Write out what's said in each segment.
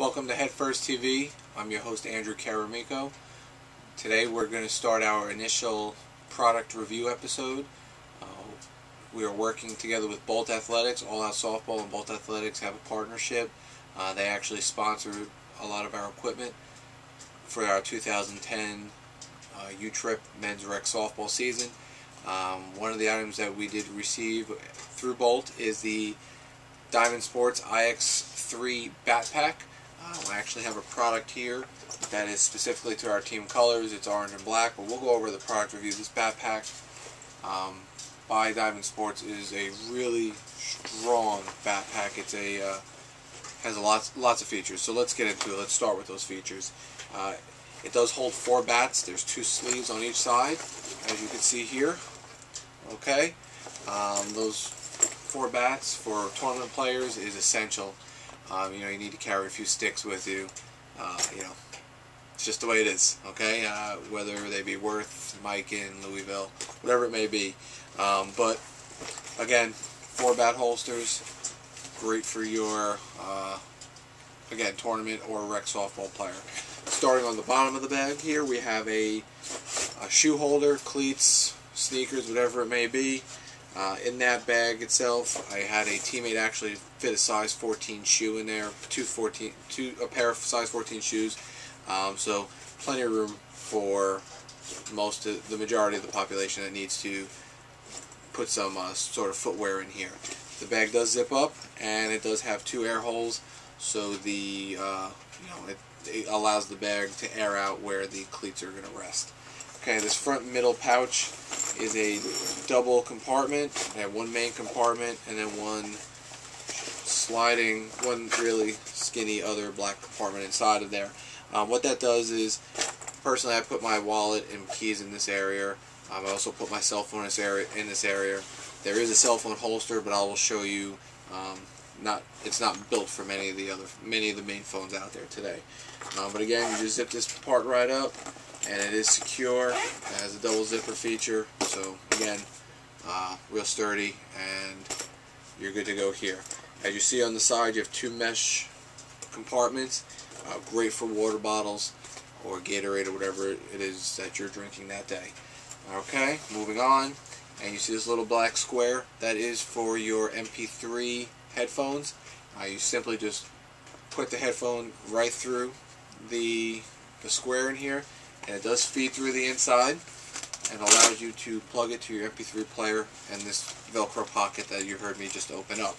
Welcome to Head First TV. I'm your host, Andrew Caramico. Today we're going to start our initial product review episode. We are working together with Bolt Athletics. All Out Softball and Bolt Athletics have a partnership. They actually sponsor a lot of our equipment for our 2010 U-Trip Men's Rec Softball season. One of the items that we did receive through Bolt is the Diamond Sports IX3 Bat Pack. I actually have a product here that is specifically to our team colors. It's orange and black, but we'll go over the product review of this Bat Pack. By Diamond Sports is a really strong bat pack. It's a has lots of features. So let's get into it. Let's start with those features. It does hold 4 bats. There's 2 sleeves on each side, as you can see here. Okay, those 4 bats for tournament players is essential. You know, you need to carry a few sticks with you. You know, it's just the way it is. Okay, whether they be Worth, Mike in Louisville, whatever it may be. But again, 4 bat holsters, great for your again tournament or rec softball player. Starting on the bottom of the bag here, we have a shoe holder, cleats, sneakers, whatever it may be. In that bag itself, I had a teammate actually fit a size 14 shoe in there, a pair of size 14 shoes. So plenty of room for the majority of the population that needs to put some sort of footwear in here. The bag does zip up, and it does have 2 air holes, so the it allows the bag to air out where the cleats are going to rest. Okay, this front middle pouch is a double compartment. I have one main compartment and then one really skinny other black compartment inside of there. What that does is, personally, I put my wallet and keys in this area. I also put my cell phone in this area. There is a cell phone holster, but I will show you. It's not built for many of the main phones out there today. But again, you just zip this part right up, and it is secure. It has a double zipper feature, so again, real sturdy, and you're good to go here. As you see on the side, you have 2 mesh compartments. Great for water bottles or Gatorade or whatever it is that you're drinking that day. Okay, moving on, and you see this little black square? That is for your MP3 headphones. You simply just put the headphone right through the square in here, and it does feed through the inside and allows you to plug it to your MP3 player and this Velcro pocket that you heard me just open up.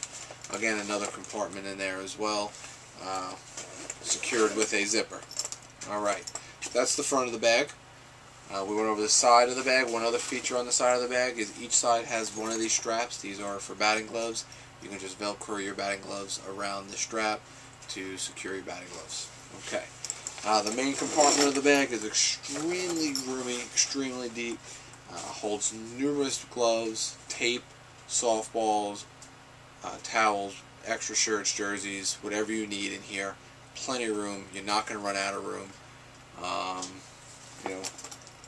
Again, another compartment in there as well, secured with a zipper. Alright, that's the front of the bag. We went over the side of the bag. One other feature on the side of the bag is each side has one of these straps. These are for batting gloves. You can just Velcro your batting gloves around the strap to secure your batting gloves. Okay. The main compartment of the bag is extremely roomy, extremely deep. Holds numerous gloves, tape, softballs, towels, extra shirts, jerseys, whatever you need in here. Plenty of room. You're not going to run out of room. You know,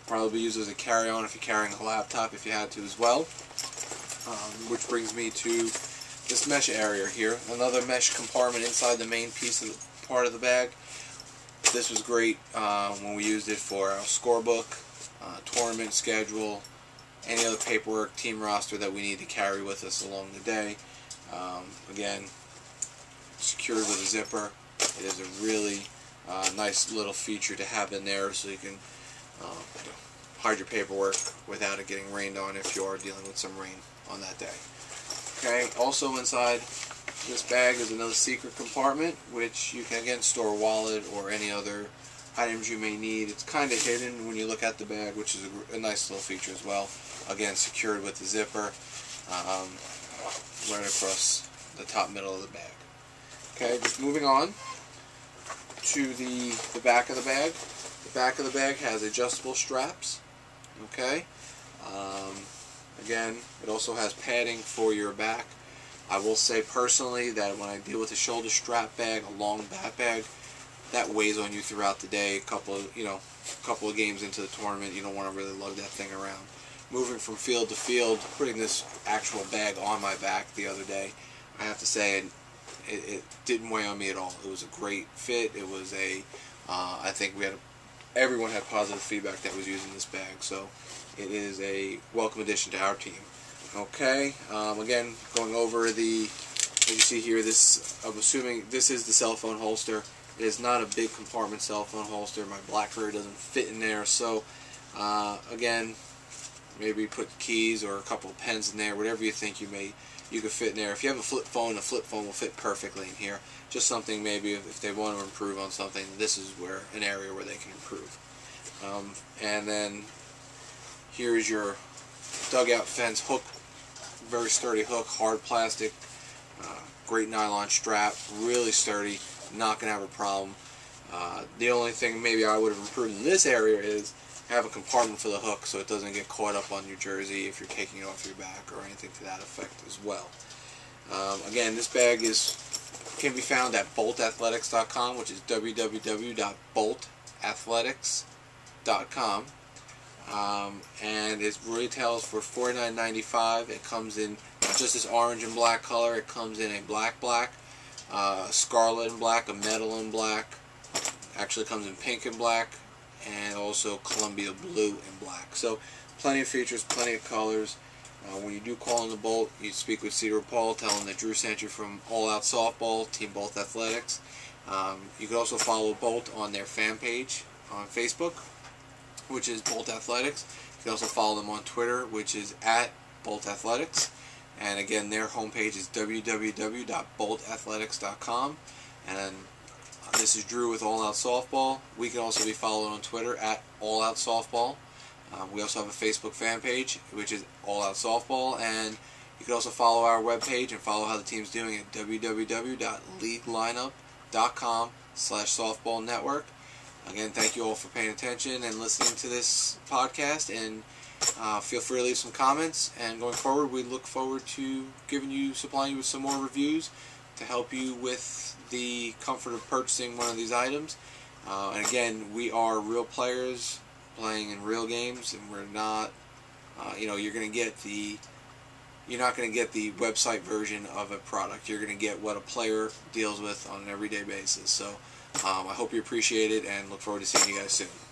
probably use as a carry-on if you're carrying a laptop, if you had to as well. Which brings me to this mesh area here. Another mesh compartment inside the main piece of the part of the bag. This was great when we used it for our scorebook, tournament schedule, any other paperwork, team roster that we need to carry with us along the day. Again, secured with a zipper. It is a really nice little feature to have in there, so you can hide your paperwork without it getting rained on if you are dealing with some rain on that day. Okay, also inside this bag is another secret compartment, which you can again store a wallet or any other items you may need. It's kind of hidden when you look at the bag, which is a nice little feature as well. Again, secured with the zipper right across the top middle of the bag. Okay, just moving on to the back of the bag. The back of the bag has adjustable straps. Okay, again, it also has padding for your back. I will say personally that when I deal with a shoulder strap bag, a long bat bag, that weighs on you throughout the day. A couple of games into the tournament, you don't want to really lug that thing around. Moving from field to field, putting this actual bag on my back the other day, I have to say it didn't weigh on me at all. It was a great fit. It was a, I think we had everyone had positive feedback that was using this bag, so it is a welcome addition to our team. Okay, again, going over the, as you see here, this, I'm assuming this is the cell phone holster. It is not a big compartment cell phone holster. My BlackBerry doesn't fit in there, so again, maybe put keys or a couple of pens in there, whatever you think you could fit in there. If you have a flip phone will fit perfectly in here. Just something maybe if they want to improve on something, this is where an area where they can improve. And then here's your dugout fence hook, very sturdy hook, hard plastic, great nylon strap, really sturdy, not going to have a problem. The only thing maybe I would have improved in this area is have a compartment for the hook so it doesn't get caught up on your jersey if you're taking it off your back or anything to that effect as well. Again, this bag can be found at boltathletics.com, which is www.boltathletics.com, and it retails for $49.95. It comes in just this orange and black color. It comes in a black, scarlet and black, a metal and black. Actually comes in pink and black, and also Columbia blue and black. So plenty of features, plenty of colors. When you do call in the Bolt, you speak with Cedar Paul, tell him that Drew sent you from All Out Softball, Team Bolt Athletics. You can also follow Bolt on their fan page on Facebook, which is Bolt Athletics. You can also follow them on Twitter, which is @Bolt Athletics. And again, their homepage is www.boltathletics.com. And this is Drew with All Out Softball. We can also be followed on Twitter at All Out Softball. We also have a Facebook fan page, which is All Out Softball. And you can also follow our webpage and follow how the team's doing at www.leaguelineup.com/softball network. Again, thank you all for paying attention and listening to this podcast. And feel free to leave some comments. And going forward, we look forward to supplying you with some more reviews to help you with the comfort of purchasing one of these items. And again, we are real players playing in real games, and we're not, you know, you're not going to get the website version of a product. You're going to get what a player deals with on an everyday basis. So I hope you appreciate it, and look forward to seeing you guys soon.